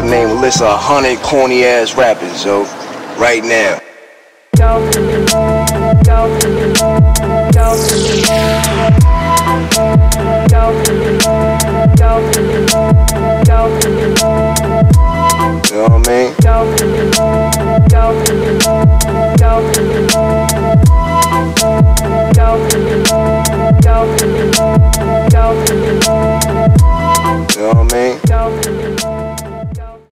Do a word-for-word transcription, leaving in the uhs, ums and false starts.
can name a list of a hundred corny ass rappers, yo, right now. Yo.